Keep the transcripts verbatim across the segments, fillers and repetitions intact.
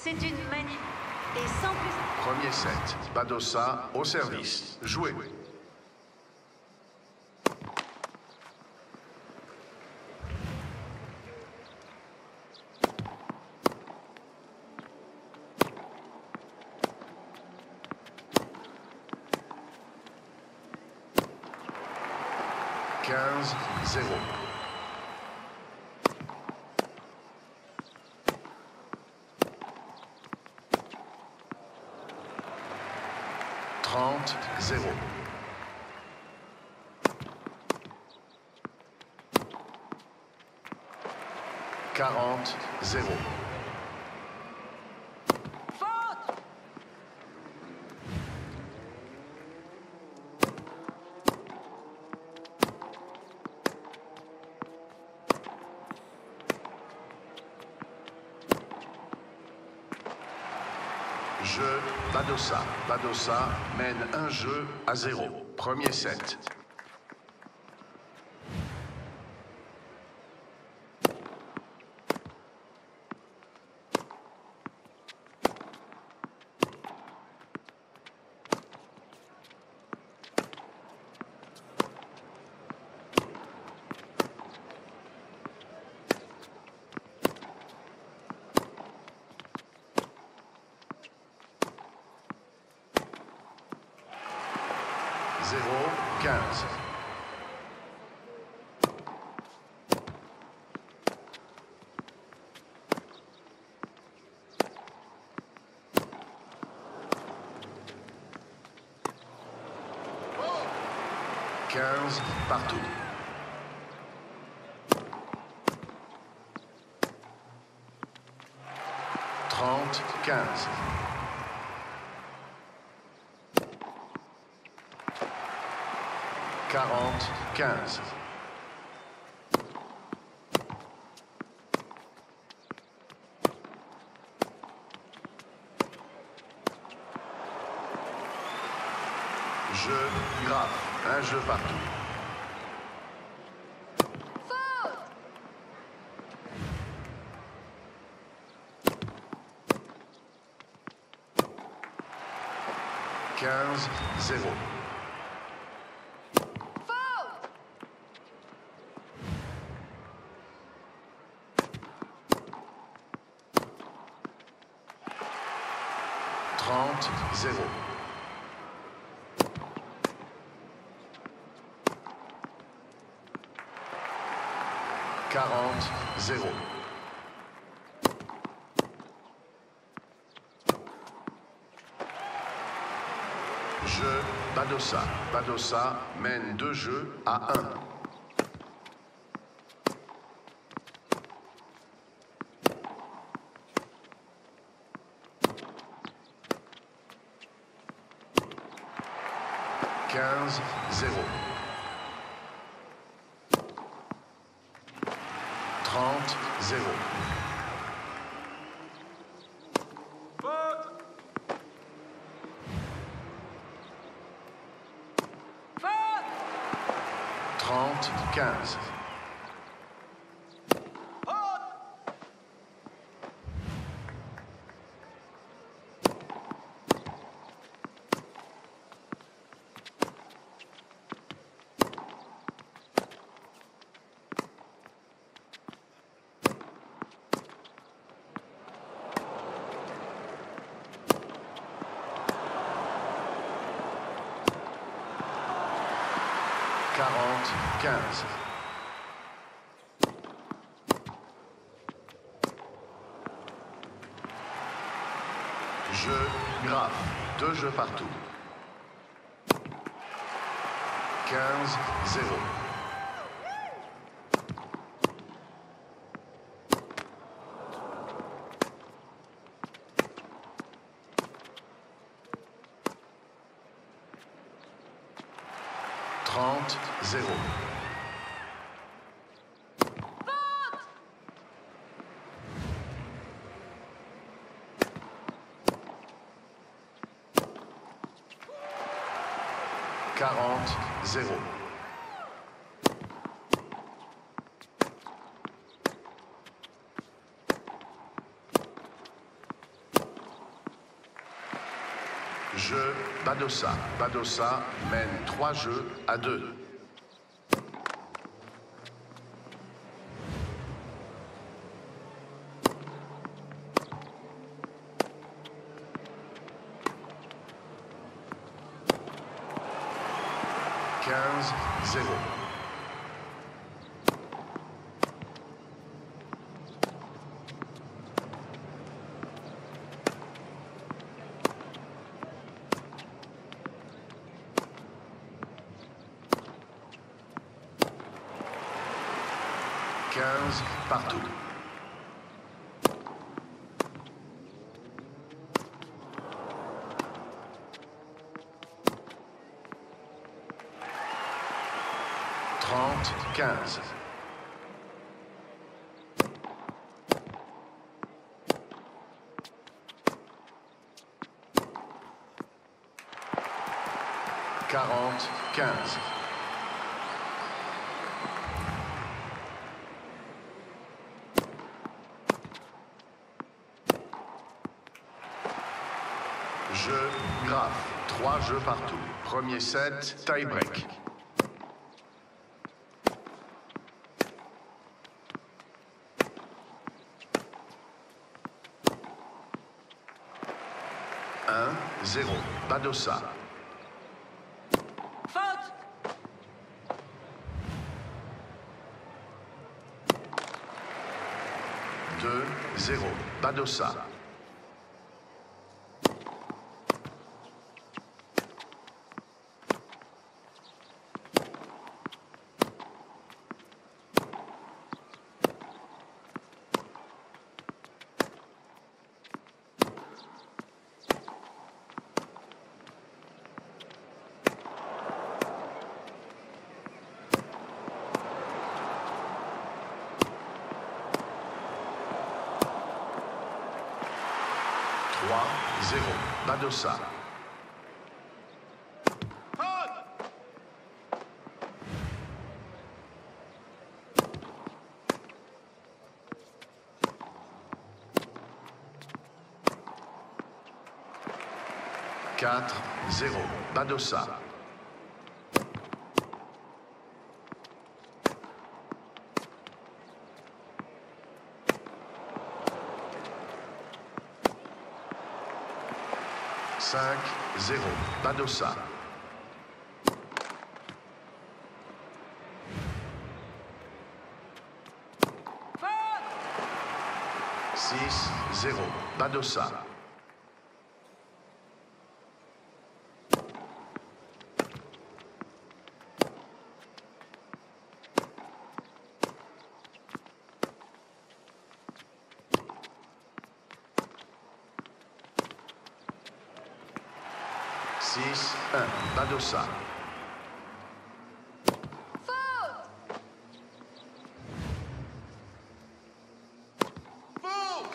C'est une manip et sans plus... Premier set. Badosa au service. Jouez. quinze zéro. trente zéro. quarante zéro. Jeu Badosa. Badosa mène un jeu à zéro. Premier set. zéro quinze. quinze partout. trente quinze. quarante quinze. Jeu grave, un jeu partout. quinze zéro. trente zéro. quarante zéro. Jeu Badosa. Badosa mène deux jeux à un. quinze zéro. trente zéro. Faute. Faute. trente quinze. quarante quinze. Jeu grave. Deux jeux partout. quinze zéro. trente zéro. quarante zéro. Jeu Badosa. Badosa mène trois jeux à deux. quinze zéro. quinze partout. trente quinze. quarante quinze. Jeu grave. Trois jeux partout. Premier set, tie-break. un zéro. Badosa. Faute. deux zéro. Badosa. trois zéro. Badosa. quatre zéro. Badosa. cinq zéro. Badosa. six zéro. Badosa. six un. Badosa. Faute. Faute.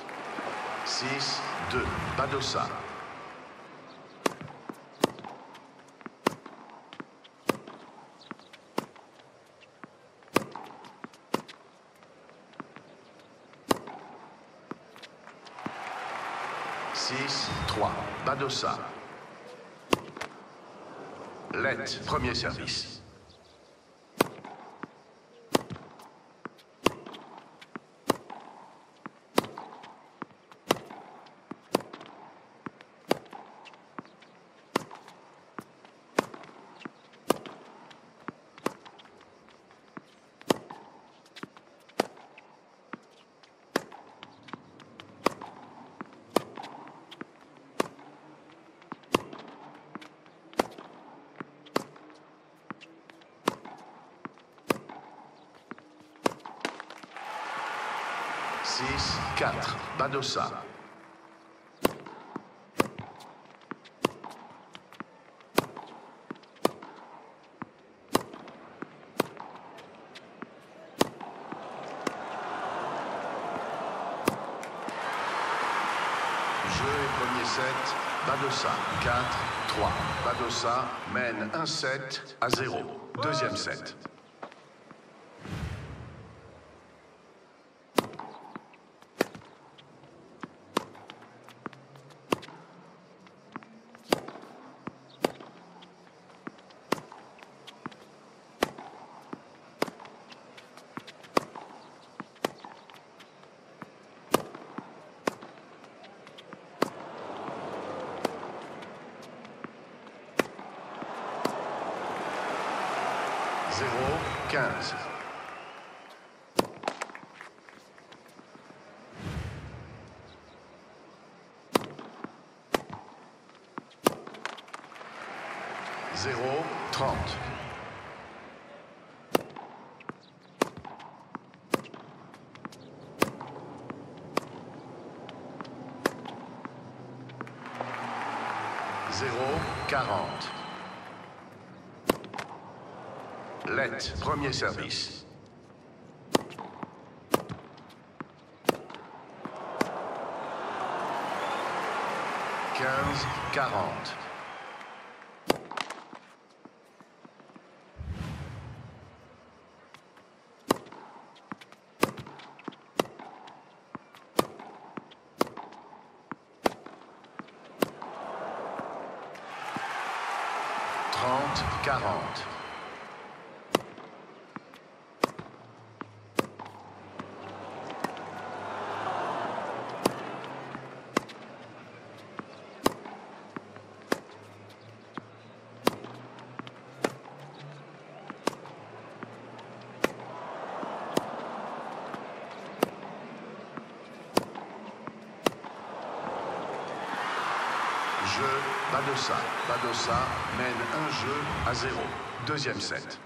six deux. Badosa. six trois. Badosa. Let, premier service. six quatre. Badosa. Jeu et premier set. Badosa. quatre trois. Badosa mène un set à zéro. Deuxième set. zéro quinze. zéro trente. zéro quarante. Let, premier service. quinze quarante. quarante. Jeu Badosa. Badosa mène un jeu à zéro. Deuxième set.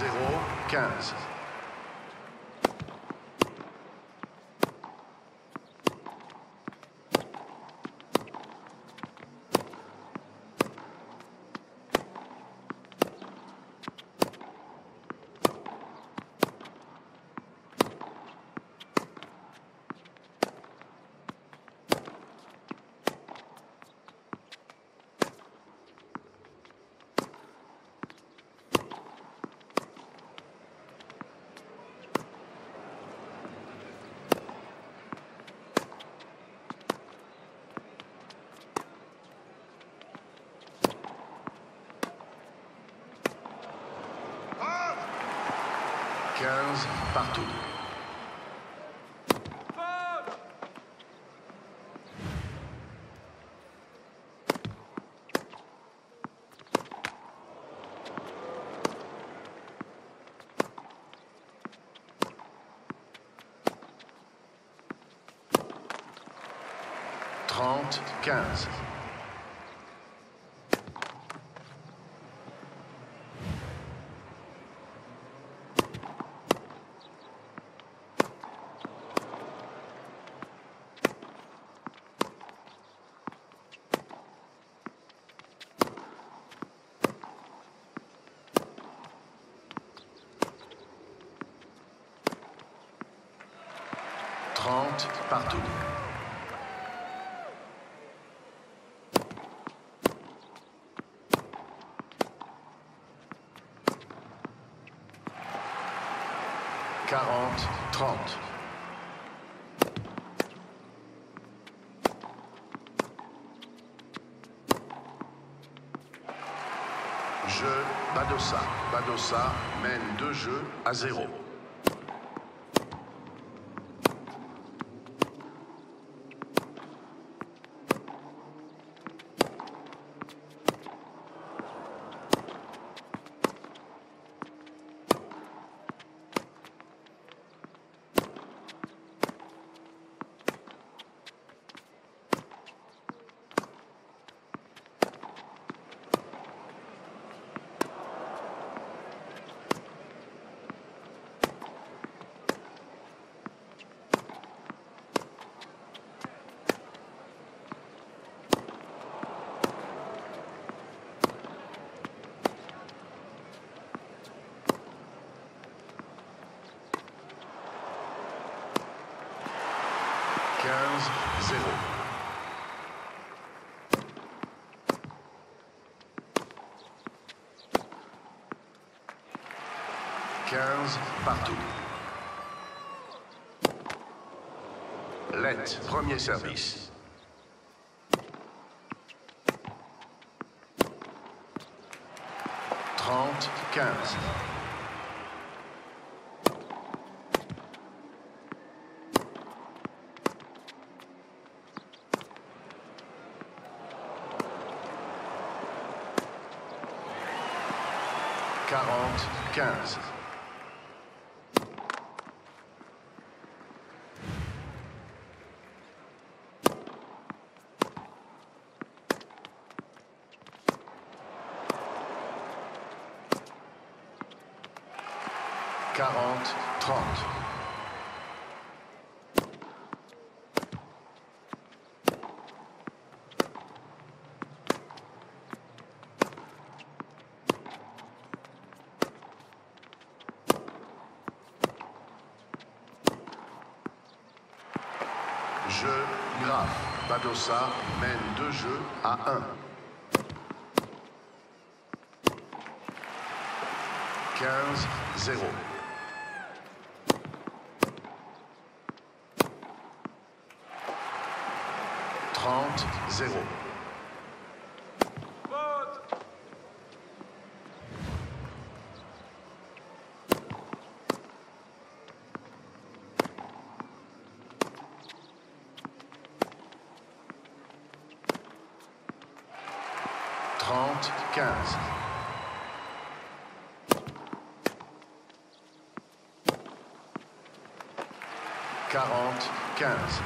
zéro quinze. quinze partout. trente quinze. trente partout. quarante trente. Jeu Badosa. Badosa mène deux jeux à zéro. quinze zéro. quinze partout. Lette, premier service. trente, quinze. quarante, quinze. quarante, trente. Jeu grave. Badosa mène deux jeux à un. quinze, zéro. trente, zéro. trente, quinze. quarante, quinze.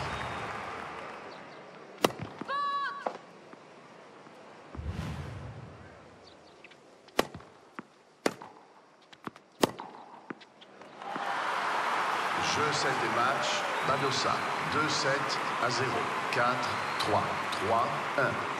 Jeu sept et match, Badosa, deux sept à zéro, quatre, trois, trois, un.